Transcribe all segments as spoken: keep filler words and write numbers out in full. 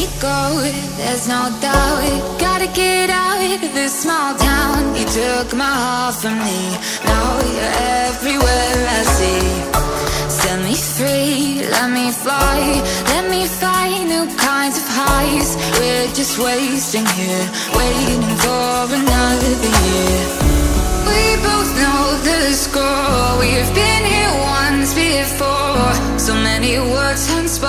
me go, there's no doubt. Gotta get out of this small town. You took my heart from me, now you're everywhere I see. Set me free, let me fly, let me find new kinds of highs. We're just wasting here, waiting for another year. We both know the score, we've been here once before. So many words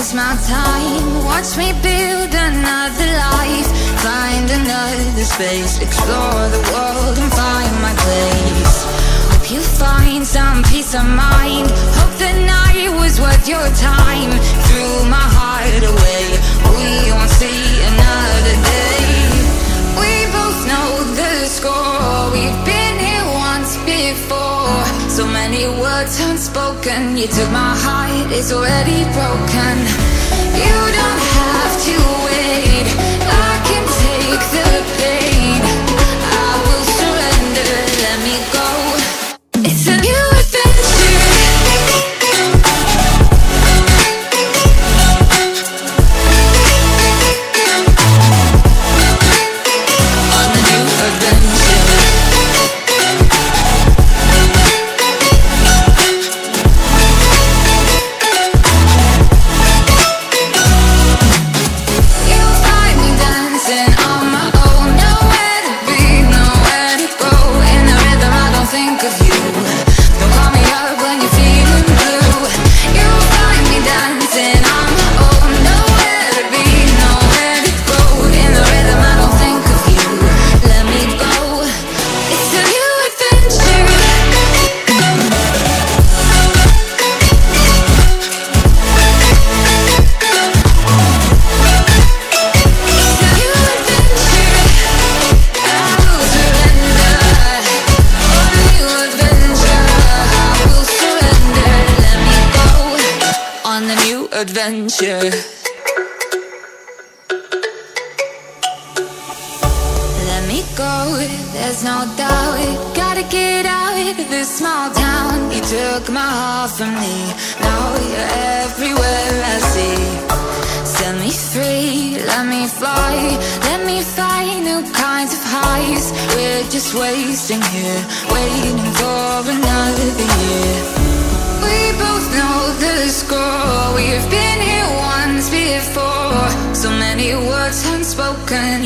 It's my time, watch me build another life. Find another space, explore the world and find my place. Hope you find some peace of mind, hope the night was worth your time. Threw my heart away, we won't see another day. We both know the score, we've been here once before. So many words unspoken, you took my heart, it's already broken. You don't have to wait, I can take the pain. I will surrender, let me go. It's a new adventure. On a new adventure. Adventure. Let me go, there's no doubt. Gotta get out of this small town. You took my heart from me, now you're everywhere I see. Set me free, let me fly, let me find new kinds of highs. We're just wasting here, waiting for another year. We both know the score, we've been here once before. So many words unspoken,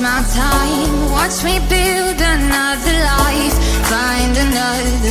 My time, watch me build another life. Find another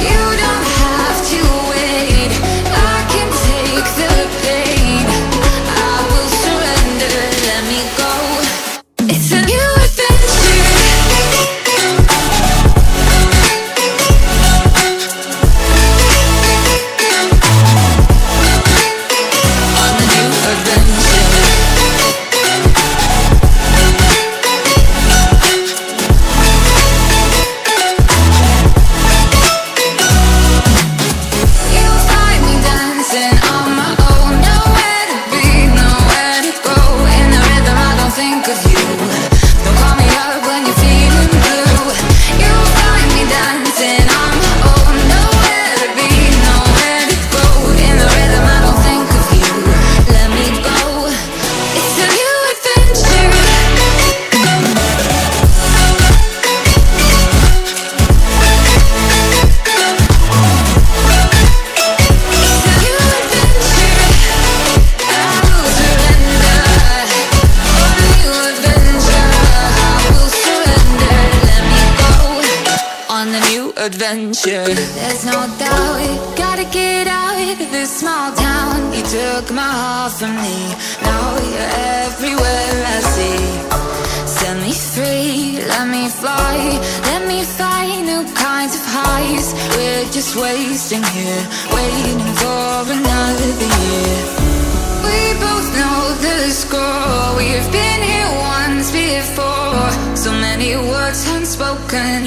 You don't have to wait. I can take the pain. I will surrender, let me go. It's a new adventure. On a new adventure. You find me dancing on my own. Nowhere to be, nowhere to go. In the rhythm I don't think of you. Adventure. There's no doubt, gotta get out of this small town. You took my heart from me, now you're everywhere I see. Set me free, let me fly, let me find new kinds of highs. We're just wasting here, waiting for another year. We both know the score, we've been here once before. So many words unspoken.